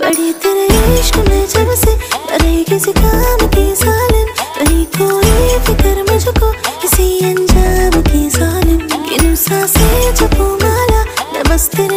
बड़ी तेरे इश्क में जब से डरे किसी काम की जालिम, नहीं कोई फिक्र मुझको किसी अंजाम की जालिम, किन सांसें जब माला नमस्ते